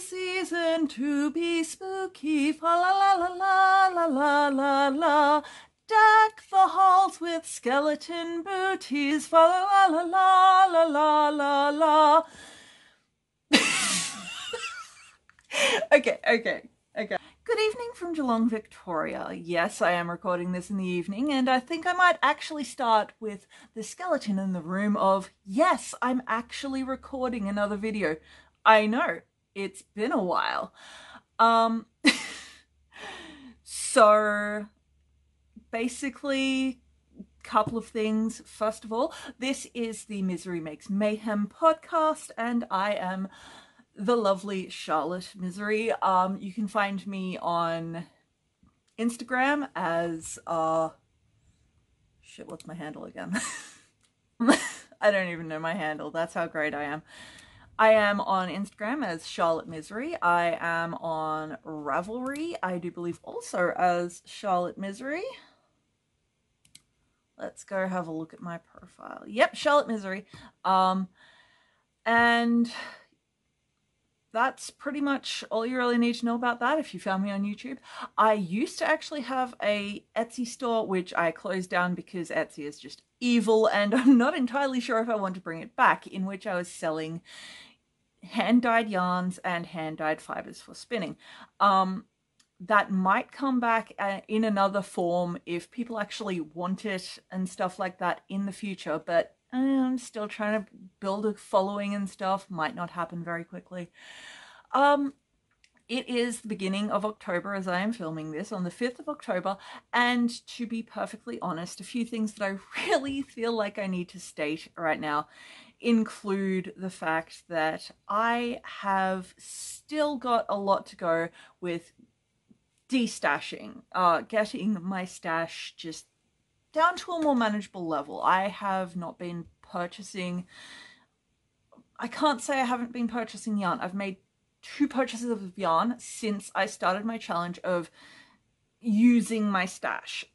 season to be spooky, fa la la la la la la la la. Deck the halls with skeleton booties, fa la la la la la la la. Okay. Good evening from Geelong, Victoria. Yes, I am recording this in the evening, and I think I might actually start with the skeleton in the room of, yes, I'm actually recording another video. I know, it's been a while. So basically, couple of things. First of all, this is the Misery Makes Mayhem podcast, and I am the lovely Charlotte Misery. You can find me on Instagram as shit, what's my handle again? I don't even know my handle. That's how great I am. I am on Instagram as Charlotte Misery. I am on Ravelry, I do believe, also as Charlotte Misery. Let's go have a look at my profile. Yep, Charlotte Misery. And that's pretty much all you really need to know about that if you found me on YouTube. I used to actually have a Etsy store, which I closed down because Etsy is just evil, and I'm not entirely sure if I want to bring it back, in which I was selling hand-dyed yarns and hand-dyed fibers for spinning. That might come back in another form if people actually want it and stuff like that in the future, but I'm still trying to build a following and stuff. Might not happen very quickly. It is the beginning of October as I am filming this on the 5th of October, and to be perfectly honest, a few things that I really feel like I need to state right now include the fact that I have still got a lot to go with destashing, getting my stash just down to a more manageable level. I have not been purchasing, I can't say I haven't been purchasing yarn. I've made 2 purchases of yarn since I started my challenge of using my stash.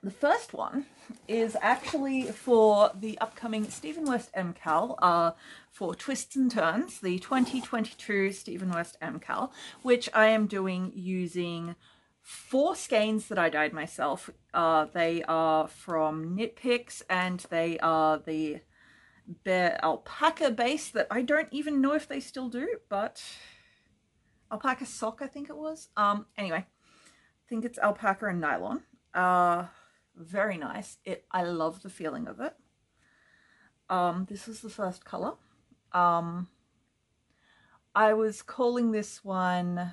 The first one is actually for the upcoming Stephen West MKAL, for Twists and Turns, the 2022 Stephen West MKAL, which I am doing using 4 skeins that I dyed myself. They are from Knit Picks, and they are the bare alpaca base that I don't even know if they still do, but alpaca sock I think it was. Anyway, I think it's alpaca and nylon. Very nice. I love the feeling of it. This was the first color. I was calling this one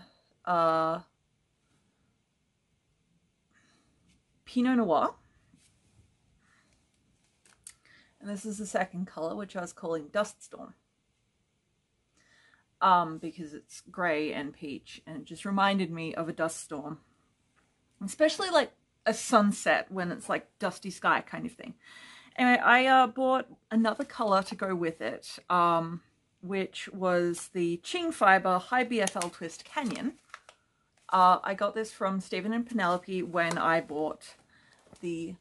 Pinot Noir, and this is the second color, which I was calling Dust Storm, because it's grey and peach, and it just reminded me of a dust storm, especially like a sunset when it's like dusty sky kind of thing. Anyway, I bought another color to go with it, which was the Ching Fiber High BFL Twist Canyon. I got this from Stephen and Penelope when I bought the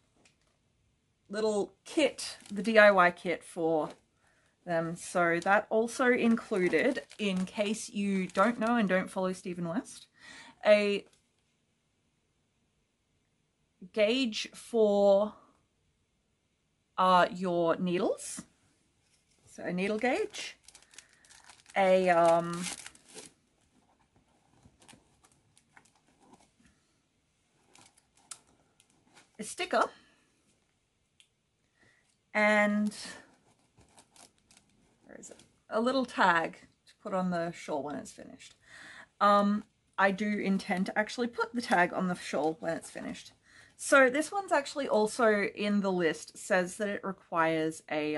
little kit, the DIY kit for them. So that also included, in case you don't know and don't follow Stephen West, a gauge for your needles. So a needle gauge, a sticker, and where is it? A little tag to put on the shawl when it's finished. I do intend to actually put the tag on the shawl when it's finished. So this one's actually also in the list. Says that it requires a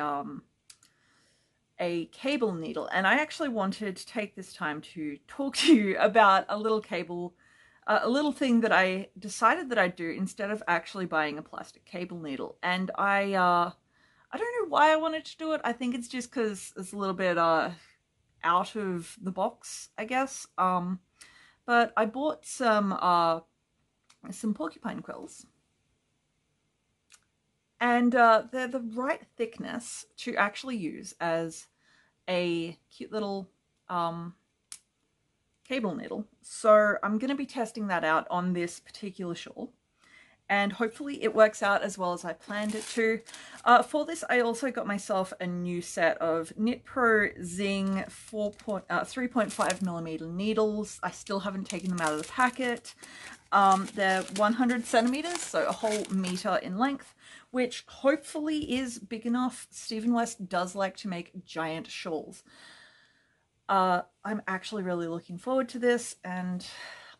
cable needle, and I actually wanted to take this time to talk to you about a little cable. A little thing that I decided that I'd do instead of actually buying a plastic cable needle. And I don't know why I wanted to do it. I think it's just because it's a little bit out of the box, I guess. But I bought some porcupine quills, and they're the right thickness to actually use as a cute little cable needle. So I'm going to be testing that out on this particular shawl, and hopefully it works out as well as I planned it to. For this, I also got myself a new set of KnitPro Zing 3.5mm needles. I still haven't taken them out of the packet. They're 100 centimeters, so a whole meter in length, which hopefully is big enough. Stephen West does like to make giant shawls. I'm actually really looking forward to this, and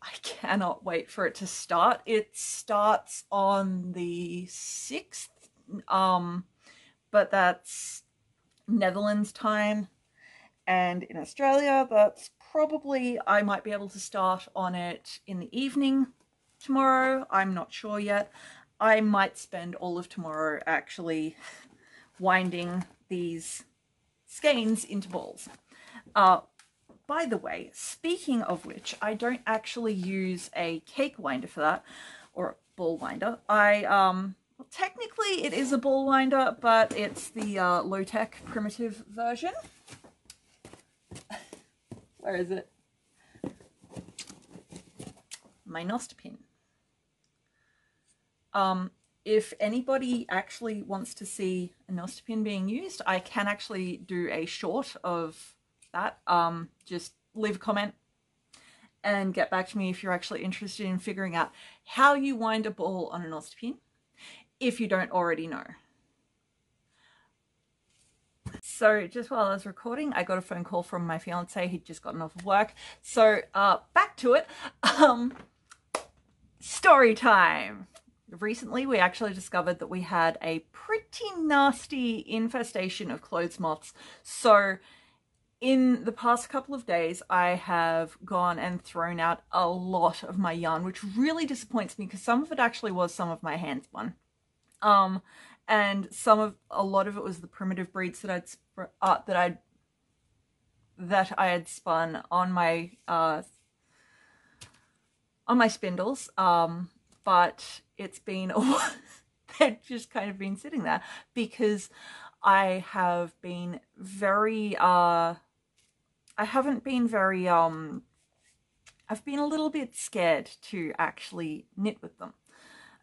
I cannot wait for it to start. It starts on the 6th, but that's Netherlands time, and in Australia that's probably, I might be able to start on it in the evening tomorrow. I'm not sure yet. I might spend all of tomorrow actually winding these skeins into balls. By the way, speaking of which, I don't actually use a cake winder for that, or a ball winder. Well, technically it is a ball winder, but it's the low-tech primitive version. Where is it? My Nostepin. If anybody actually wants to see a Nostepin being used, I can actually do a short of that. Just leave a comment and get back to me if you're actually interested in figuring out how you wind a ball on a Nostepin, if you don't already know. So just while I was recording, I got a phone call from my fiance. He'd just gotten off of work. So back to it. Story time. Recently, we actually discovered that we had a pretty nasty infestation of clothes moths. So in the past couple of days, I have gone and thrown out a lot of my yarn, which really disappoints me because some of it actually was some of my hands spun. And a lot of it was the primitive breeds that I had spun on my spindles. But it's been a while. They've just kind of been sitting there because I have been very I haven't been very I've been a little bit scared to actually knit with them,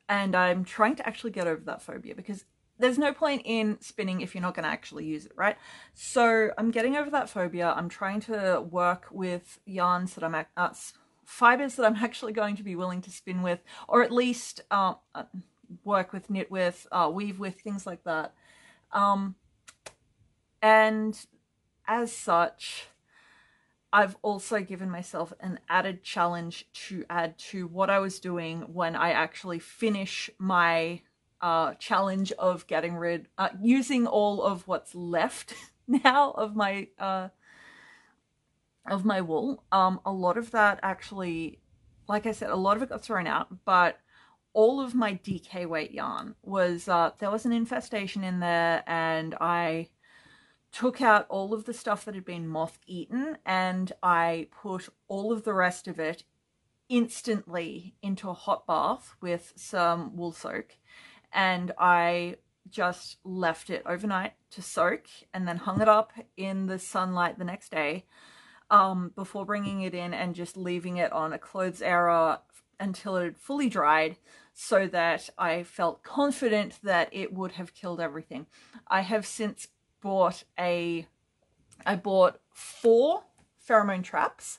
and I'm trying to actually get over that phobia because there's no point in spinning if you're not going to actually use it, right? So I'm getting over that phobia. I'm trying to work with yarns that I'm fibers that I'm actually going to be willing to spin with, or at least work with, knit with, weave with, things like that. And as such, I've also given myself an added challenge to add to what I was doing when I actually finish my challenge of getting rid, using all of what's left now of my wool. A lot of that actually, like I said, a lot of it got thrown out, but all of my DK weight yarn was, there was an infestation in there, and I took out all of the stuff that had been moth eaten, and I put all of the rest of it instantly into a hot bath with some wool soak, and I just left it overnight to soak and then hung it up in the sunlight the next day, before bringing it in and just leaving it on a clothes airer until it had fully dried, so that I felt confident that it would have killed everything. I have since bought I bought 4 pheromone traps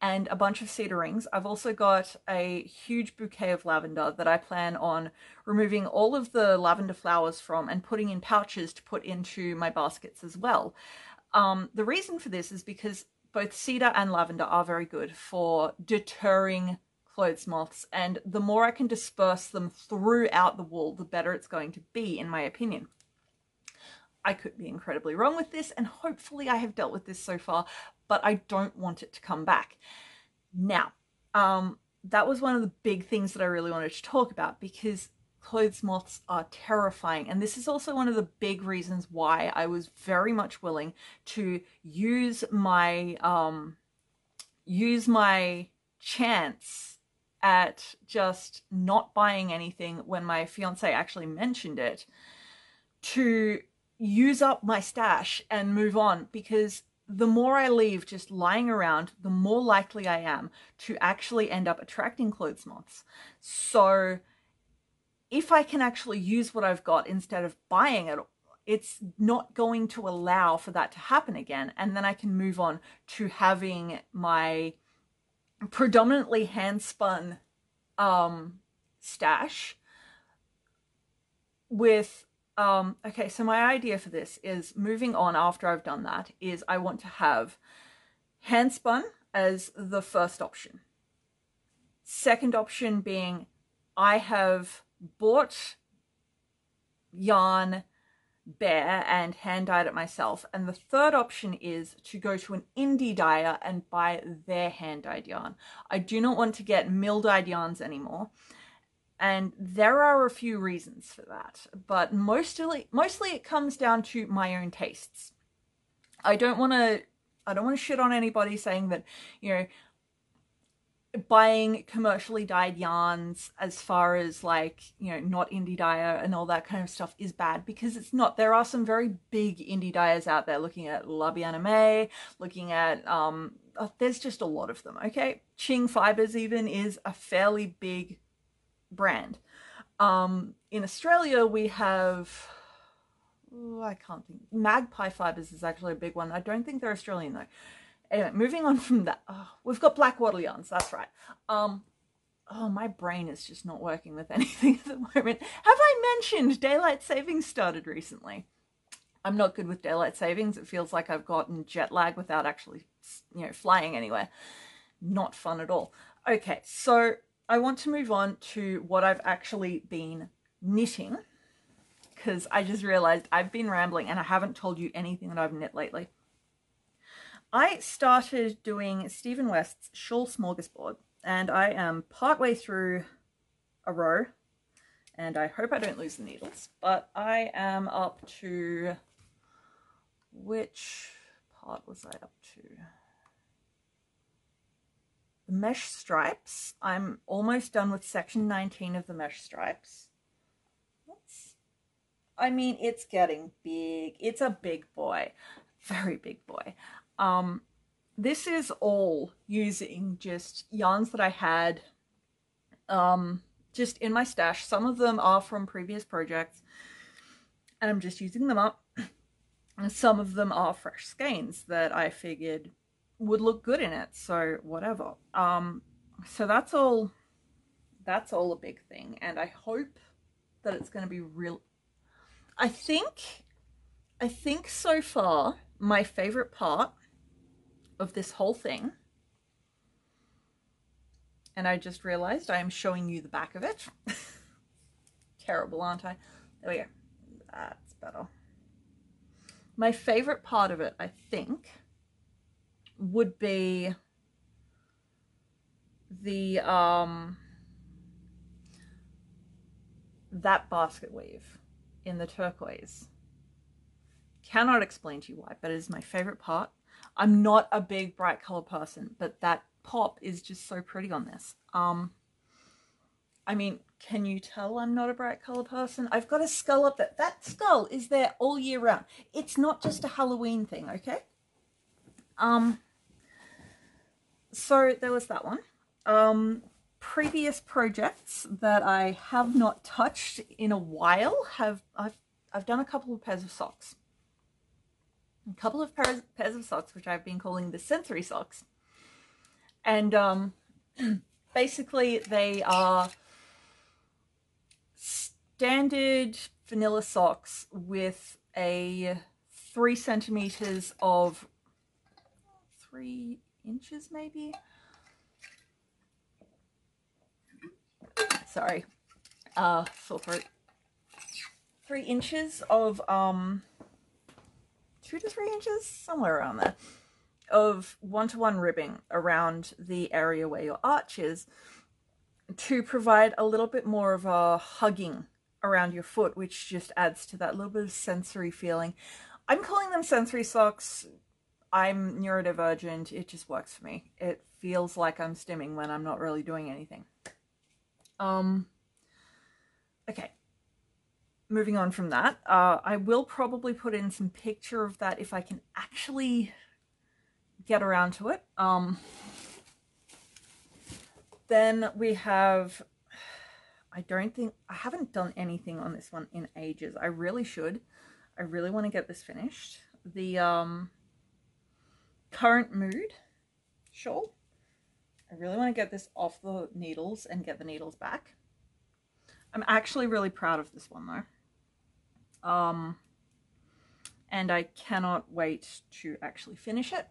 and a bunch of cedar rings. I've also got a huge bouquet of lavender that I plan on removing all of the lavender flowers from and putting in pouches to put into my baskets as well. The reason for this is because both cedar and lavender are very good for deterring clothes moths, and the more I can disperse them throughout the wool, the better it's going to be, in my opinion. I could be incredibly wrong with this, and hopefully I have dealt with this so far, but I don't want it to come back. Now, that was one of the big things that I really wanted to talk about, because clothes moths are terrifying, and this is also one of the big reasons why I was very much willing to use my chance at just not buying anything when my fiance actually mentioned it, to use up my stash and move on, because the more I leave just lying around, the more likely I am to actually end up attracting clothes moths. So if I can actually use what I've got instead of buying it, it's not going to allow for that to happen again. And then I can move on to having my predominantly hand-spun stash with... okay, so my idea for this is, moving on after I've done that, is I want to have handspun as the first option. Second option being I have bought yarn bare and hand dyed it myself. And the third option is to go to an indie dyer and buy their hand dyed yarn. I do not want to get mill dyed yarns anymore. And there are a few reasons for that, but mostly it comes down to my own tastes. I don't want to shit on anybody saying that, you know, buying commercially dyed yarns as far as, like, you know, not indie dyer and all that kind of stuff is bad, because it's not. There are some very big indie dyers out there, looking at Labianime, looking at there's just a lot of them, okay? Ching Fibers even is a fairly big brand. In Australia we have, I can't think, Magpie Fibers is actually a big one. I don't think they're Australian though. Anyway, moving on from that, we've got Black Wattle Yarns, that's right. Oh, my brain is just not working with anything at the moment. Have I mentioned daylight savings started recently? I'm not good with daylight savings. It feels like I've gotten jet lag without actually, you know, flying anywhere. Not fun at all. Okay, so I want to move on to what I've actually been knitting, because I just realized I've been rambling and I haven't told you anything that I've knit lately. I started doing Stephen West's Shawl Smorgasbord, and I am partway through a row, and I hope I don't lose the needles, but I am up to, which part was I up to? The mesh stripes. I'm almost done with section 19 of the mesh stripes. I mean, it's getting big. It's a big boy, very big boy. This is all using just yarns that I had just in my stash. Some of them are from previous projects and I'm just using them up, and some of them are fresh skeins that I figured would look good in it, so whatever. So that's all a big thing, and I hope that it's going to be real. I think so far my favorite part of this whole thing, and I just realized I am showing you the back of it. Terrible, aren't I? There we go, that's better. My favorite part of it, I think, would be the that basket weave in the turquoise. Cannot explain to you why, but it is my favorite part. I'm not a big bright color person, but that pop is just so pretty on this. I mean, can you tell I'm not a bright color person? I've got a skull up there. That skull is there all year round. It's not just a Halloween thing, okay? So there was that one. Previous projects that I have not touched in a while have, I've done a couple of pairs of socks. A couple of pairs of socks, which I've been calling the sensory socks. And basically they are standard vanilla socks with a 3 centimeters of 3 inches maybe, sorry, sore throat, 3 inches of 2 to 3 inches, somewhere around there, of 1-to-1 ribbing around the area where your arch is, to provide a little bit more of a hugging around your foot, which just adds to that little bit of sensory feeling. I'm calling them sensory socks. I'm neurodivergent, it just works for me. It feels like I'm stimming when I'm not really doing anything. Okay, moving on from that, I will probably put in some picture of that if I can actually get around to it. Then we have, I haven't done anything on this one in ages. I really should. I really want to get this finished. The Current Mood shawl. I really want to get this off the needles and get the needles back. I'm actually really proud of this one though. And I cannot wait to actually finish it.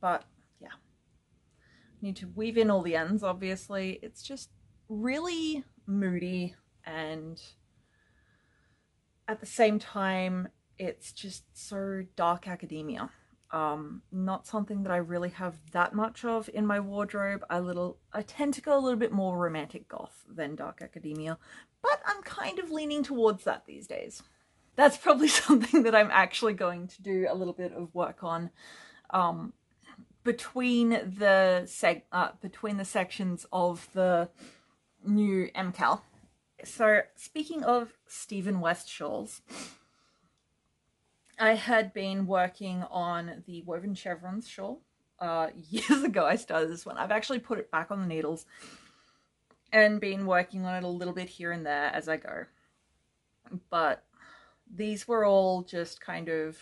But yeah, I need to weave in all the ends, obviously. It's just really moody, and at the same time, it's just so dark academia. Not something that I really have that much of in my wardrobe. I tend to go a little bit more romantic goth than dark academia, but I'm kind of leaning towards that these days. That's probably something that I'm actually going to do a little bit of work on between the sections of the new MKAL. So speaking of Stephen West shawls, I had been working on the woven chevrons shawl years ago. I started this one. I've actually put it back on the needles and been working on it a little bit here and there as I go. But these were all just kind of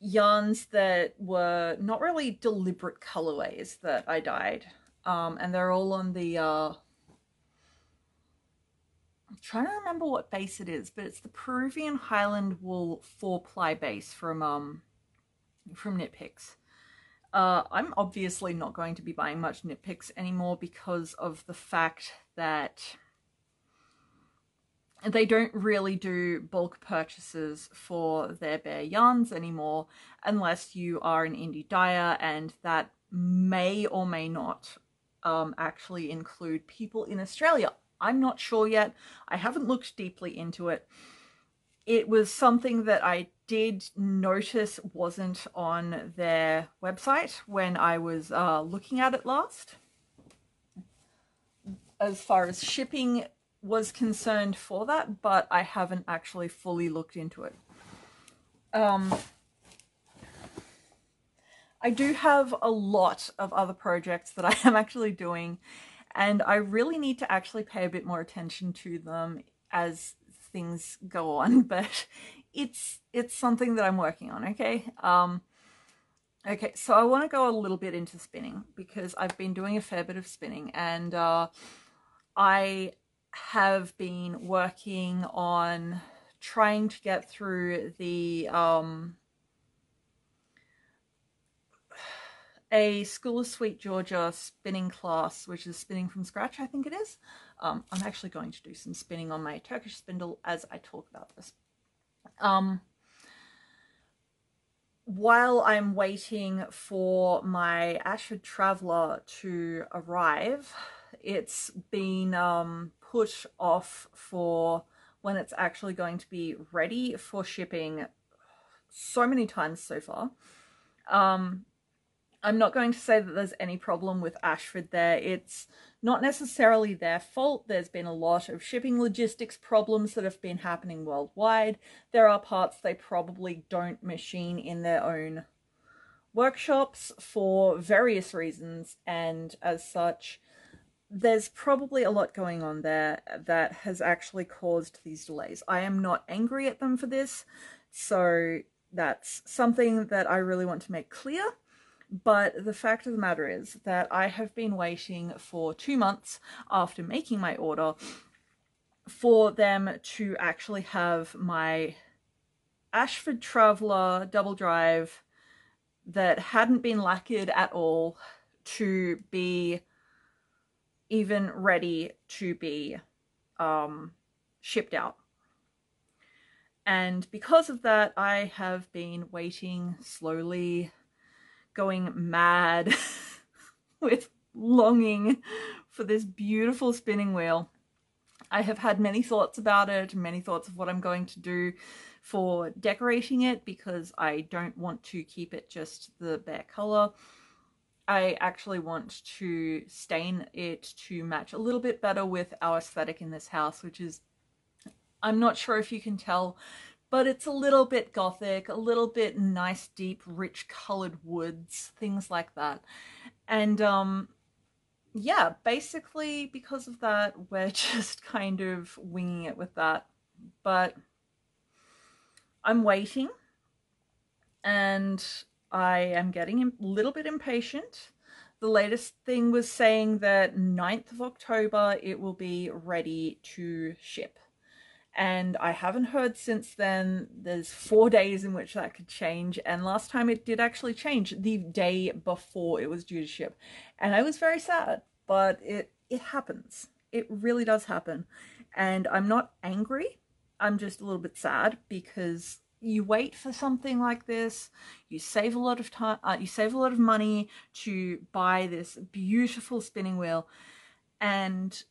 yarns that were not really deliberate colorways that I dyed. And they're all on the... I'm trying to remember what base it is, but it's the Peruvian Highland Wool 4-ply base from Knit Picks. I'm obviously not going to be buying much Knit Picks anymore because of the fact that they don't really do bulk purchases for their bare yarns anymore unless you are an indie dyer, and that may or may not actually include people in Australia. I'm not sure yet. I haven't looked deeply into it. It was something that I did notice wasn't on their website when I was looking at it last, as far as shipping was concerned for that, but I haven't actually fully looked into it. I do have a lot of other projects that I am actually doing, and I really need to actually pay a bit more attention to them as things go on, but it's something that I'm working on, okay? Okay, so I want to go a little bit into spinning because I've been doing a fair bit of spinning, and I have been working on trying to get through the a School of Sweet Georgia spinning class, which is Spinning from Scratch, I think it is. I'm actually going to do some spinning on my Turkish spindle as I talk about this. While I'm waiting for my Ashford Traveller to arrive, it's been put off for when it's actually going to be ready for shipping so many times so far. I'm not going to say that there's any problem with Ashford there. It's not necessarily their fault. There's been a lot of shipping logistics problems that have been happening worldwide. There are parts they probably don't machine in their own workshops for various reasons, and as such, there's probably a lot going on there that has actually caused these delays. I am not angry at them for this, so that's something that I really want to make clear. But the fact of the matter is that I have been waiting for 2 months after making my order for them to actually have my Ashford Traveller double drive that hadn't been lacquered at all to be even ready to be shipped out. And because of that, I have been waiting slowly, going mad with longing for this beautiful spinning wheel. I have had many thoughts about it, many thoughts of what I'm going to do for decorating it, because I don't want to keep it just the bare color. I actually want to stain it to match a little bit better with our aesthetic in this house, which is, I'm not sure if you can tell, but it's a little bit gothic, a little bit nice, deep, rich coloured woods, things like that. And yeah, basically because of that, we're just kind of winging it with that. But I'm waiting and I am getting a little bit impatient. The latest thing was saying that 9th of October it will be ready to ship. And I haven't heard since then. There's 4 days in which that could change. And last time it did actually change the day before it was due to ship. And I was very sad, but it happens. It really does happen. And I'm not angry. I'm just a little bit sad because you wait for something like this. You save a lot of time, you save a lot of money to buy this beautiful spinning wheel. And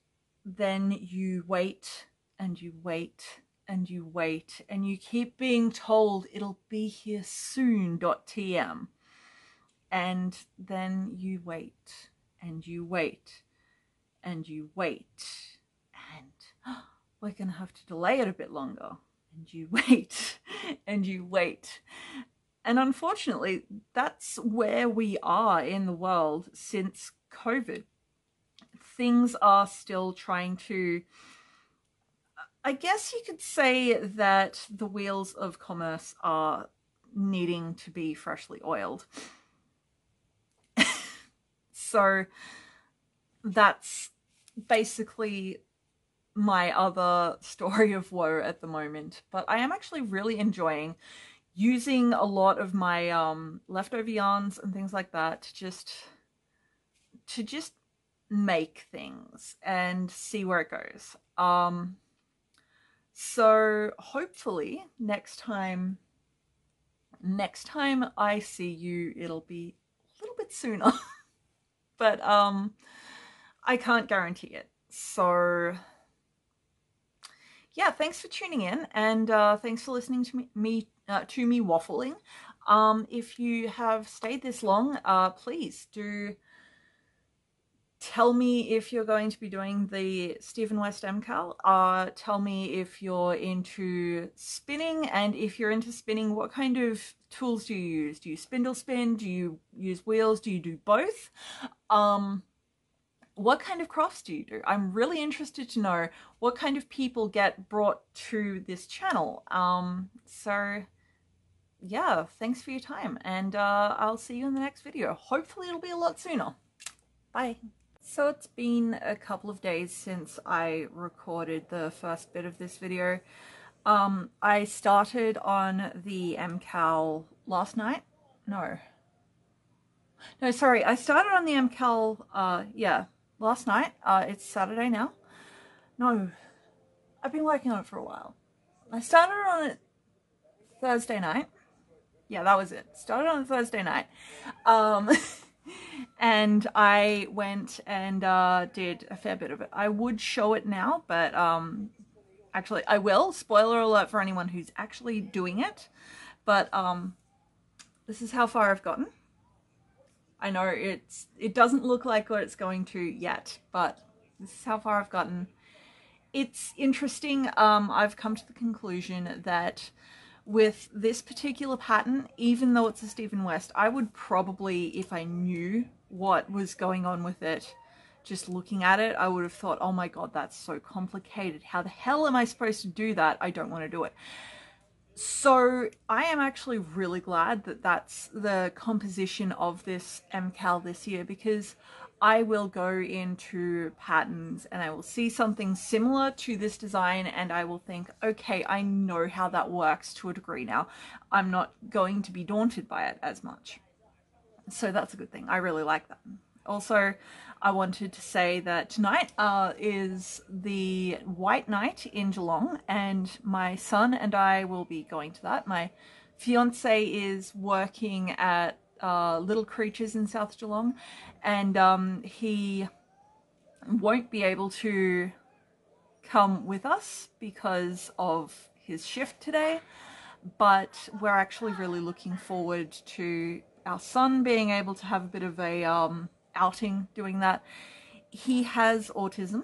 then you wait and you wait and you wait and you keep being told it'll be here soon .tm, and then you wait and you wait and you wait, and oh, we're gonna have to delay it a bit longer, and you wait and you wait. And unfortunately that's where we are in the world since COVID. Things are still trying to, I guess you could say that the wheels of commerce are needing to be freshly oiled. So that's basically my other story of woe at the moment. But I am actually really enjoying using a lot of my leftover yarns and things like that to just make things and see where it goes. So hopefully next time I see you, it'll be a little bit sooner. But I can't guarantee it. So yeah, thanks for tuning in, and thanks for listening to me waffling. If you have stayed this long, please do tell me if you're going to be doing the Stephen West MKAL. Tell me if you're into spinning, and if you're into spinning, what kind of tools do you use? Do you spindle spin? Do you use wheels? Do you do both? What kind of crafts do you do? I'm really interested to know what kind of people get brought to this channel. So yeah, thanks for your time, and I'll see you in the next video. Hopefully it'll be a lot sooner. Bye. So it's been a couple of days since I recorded the first bit of this video. I started on the MKAL last night. No, sorry. I started on the MKAL, yeah, last night. It's Saturday now. No, I've been working on it for a while. I started on it Thursday night. Yeah, that was it. Started on Thursday night. And I went and did a fair bit of it. I would show it now, but actually I will. Spoiler alert for anyone who's actually doing it. But this is how far I've gotten. I know it doesn't look like what it's going to yet, but this is how far I've gotten. It's interesting. I've come to the conclusion that with this particular pattern, even though it's a Stephen West, I would probably, if I knew what was going on with it, just looking at it, I would have thought, oh my god, that's so complicated. How the hell am I supposed to do that? I don't want to do it. So I am actually really glad that that's the composition of this MKAL this year, because I will go into patterns and I will see something similar to this design and I will think, okay, I know how that works to a degree now. I'm not going to be daunted by it as much. So that's a good thing. I really like that. Also, I wanted to say that tonight is the White Night in Geelong, and my son and I will be going to that. My fiance is working at Little Creatures in South Geelong, and he won't be able to come with us because of his shift today, but we're actually really looking forward to our son being able to have a bit of a outing doing that. He has autism,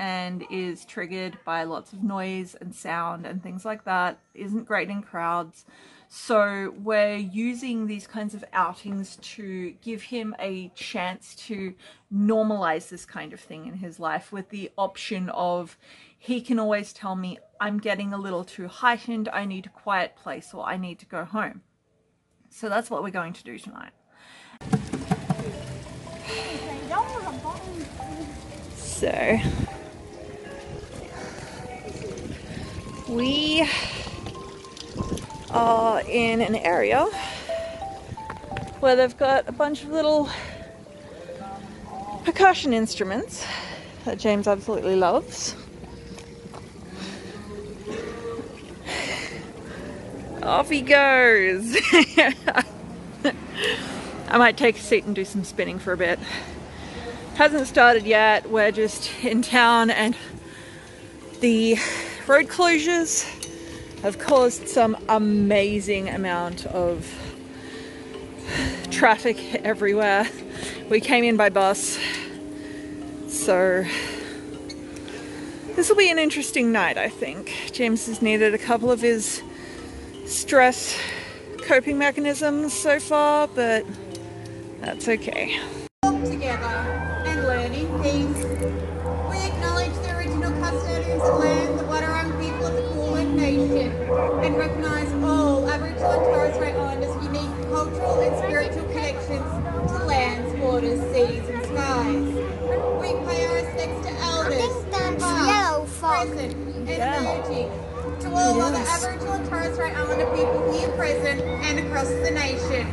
and is triggered by lots of noise and sound and things like that, isn't great in crowds. So we're using these kinds of outings to give him a chance to normalize this kind of thing in his life, with the option of he can always tell me, I'm getting a little too heightened, I need a quiet place, or I need to go home. So that's what we're going to do tonight. So we are in an area where they've got a bunch of little percussion instruments that James absolutely loves. Off he goes. I might take a seat and do some spinning for a bit. Hasn't started yet, we're just in town and the road closures have caused some amazing amount of traffic everywhere. We came in by bus, so this will be an interesting night, I think. James has needed a couple of his stress coping mechanisms so far, but that's okay. Together. Learning things. We acknowledge the original custodians of land, the Wathaurong people of the Kulin Nation, and recognise all Aboriginal and Torres Strait Islanders' unique cultural and spiritual connections to lands, waters, seas and skies. We pay our respects to elders, past, present and emerging, to all other Aboriginal and Torres Strait Islander people here present and across the nation.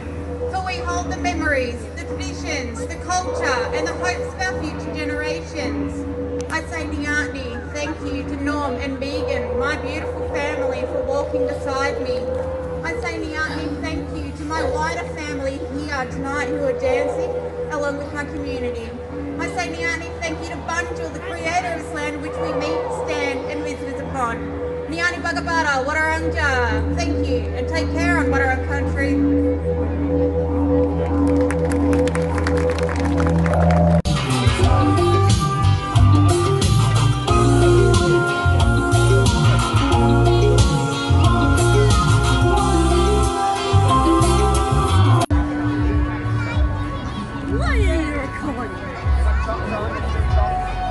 For we hold the memories, the traditions, the culture and the hopes of our future generations. I say Niatni, thank you to Norm and Megan, my beautiful family, for walking beside me. I say Niatni, thank you to my wider family here tonight who are dancing along with my community. I say Niatni, thank you to Bunjil, the creator of this land which we meet, stand and visit upon. Niatni Bagabara, Wathaurangja, thank you and take care on Wathaurong country. Why are you recording?